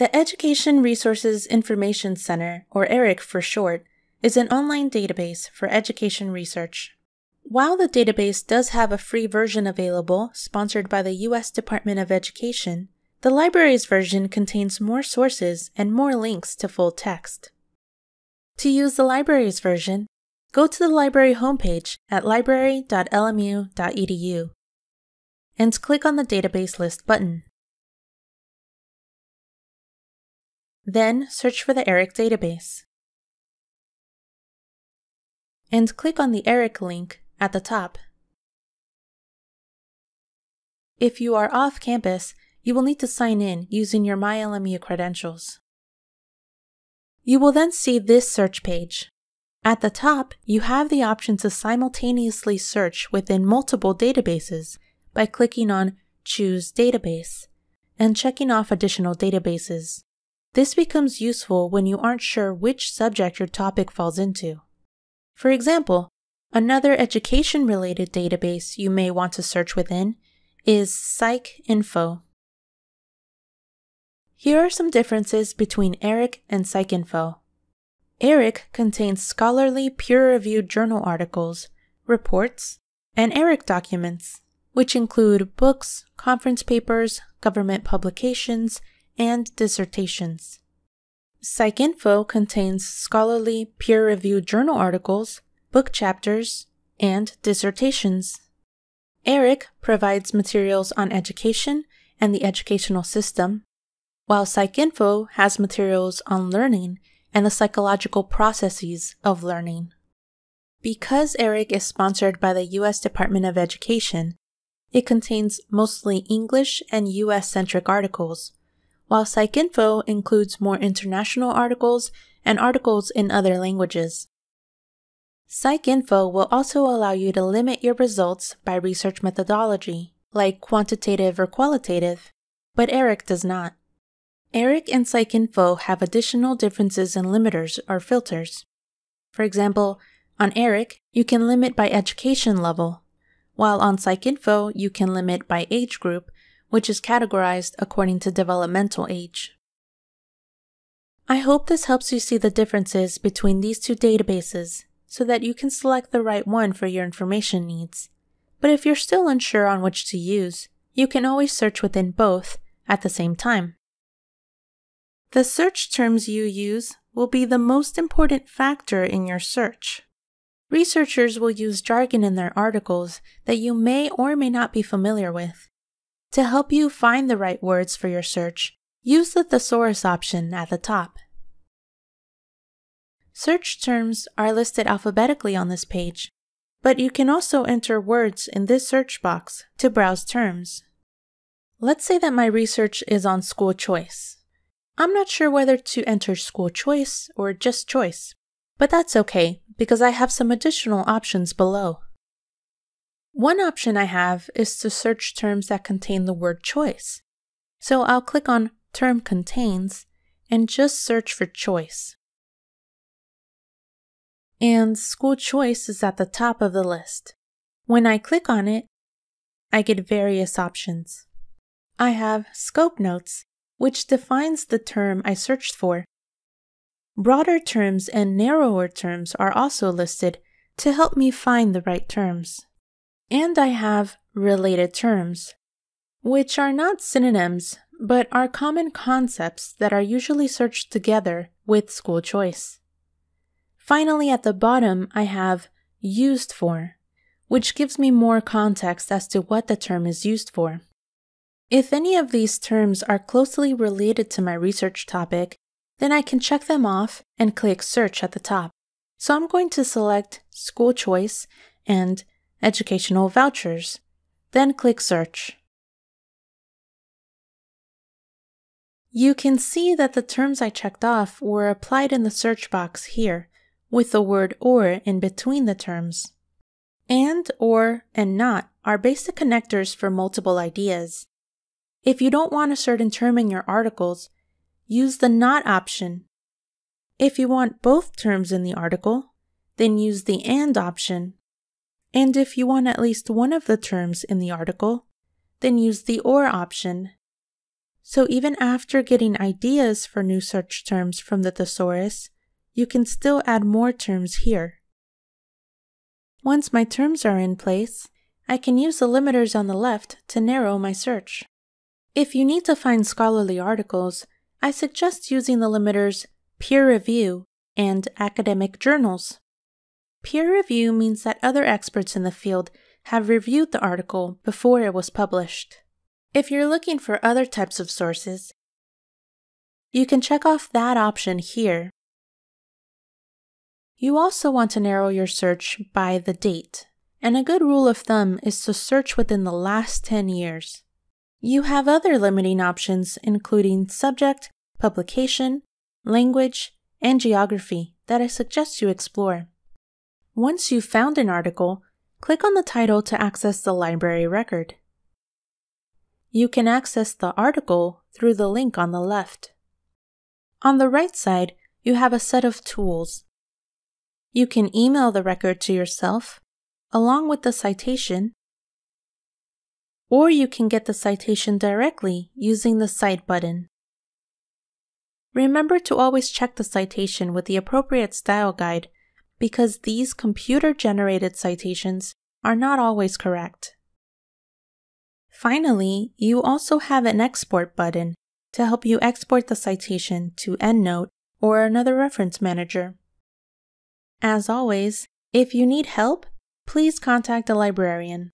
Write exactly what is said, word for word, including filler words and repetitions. The Education Resources Information Center, or ERIC for short, is an online database for education research. While the database does have a free version available, sponsored by the U S Department of Education, the library's version contains more sources and more links to full text. To use the library's version, go to the library homepage at library dot L M U dot E D U and click on the Database List button. Then search for the ERIC database and click on the ERIC link at the top. If you are off campus, you will need to sign in using your My L M U credentials. You will then see this search page. At the top, you have the option to simultaneously search within multiple databases by clicking on Choose Database and checking off additional databases. This becomes useful when you aren't sure which subject your topic falls into. For example, another education-related database you may want to search within is PsycINFO. Here are some differences between ERIC and PsycINFO. ERIC contains scholarly peer-reviewed journal articles, reports, and ERIC documents, which include books, conference papers, government publications, and dissertations. PsycINFO contains scholarly peer-reviewed journal articles, book chapters, and dissertations. ERIC provides materials on education and the educational system, while PsycINFO has materials on learning and the psychological processes of learning. Because ERIC is sponsored by the U S Department of Education, it contains mostly English and U S-centric articles, while PsycINFO includes more international articles and articles in other languages. PsycINFO will also allow you to limit your results by research methodology, like quantitative or qualitative, but ERIC does not. ERIC and PsycINFO have additional differences in limiters or filters. For example, on ERIC, you can limit by education level, while on PsycINFO, you can limit by age group, which is categorized according to developmental age. I hope this helps you see the differences between these two databases so that you can select the right one for your information needs. But if you're still unsure on which to use, you can always search within both at the same time. The search terms you use will be the most important factor in your search. Researchers will use jargon in their articles that you may or may not be familiar with. To help you find the right words for your search, use the thesaurus option at the top. Search terms are listed alphabetically on this page, but you can also enter words in this search box to browse terms. Let's say that my research is on school choice. I'm not sure whether to enter school choice or just choice, but that's okay because I have some additional options below. One option I have is to search terms that contain the word choice. So I'll click on Term Contains and just search for choice. And school choice is at the top of the list. When I click on it, I get various options. I have Scope Notes, which defines the term I searched for. Broader terms and narrower terms are also listed to help me find the right terms. And I have related terms, which are not synonyms, but are common concepts that are usually searched together with school choice. Finally, at the bottom, I have used for, which gives me more context as to what the term is used for. If any of these terms are closely related to my research topic, then I can check them off and click Search at the top. So I'm going to select School Choice and Educational Vouchers, then click Search. You can see that the terms I checked off were applied in the search box here, with the word or in between the terms. And, or, and not are basic connectors for multiple ideas. If you don't want a certain term in your articles, use the not option. If you want both terms in the article, then use the and option. And if you want at least one of the terms in the article, then use the or option. So even after getting ideas for new search terms from the thesaurus, you can still add more terms here. Once my terms are in place, I can use the limiters on the left to narrow my search. If you need to find scholarly articles, I suggest using the limiters peer review and academic journals. Peer review means that other experts in the field have reviewed the article before it was published. If you're looking for other types of sources, you can check off that option here. You also want to narrow your search by the date, and a good rule of thumb is to search within the last ten years. You have other limiting options including subject, publication, language, and geography that I suggest you explore. Once you've found an article, click on the title to access the library record. You can access the article through the link on the left. On the right side, you have a set of tools. You can email the record to yourself, along with the citation, or you can get the citation directly using the Cite button. Remember to always check the citation with the appropriate style guide, because these computer-generated citations are not always correct. Finally, you also have an export button to help you export the citation to EndNote or another reference manager. As always, if you need help, please contact a librarian.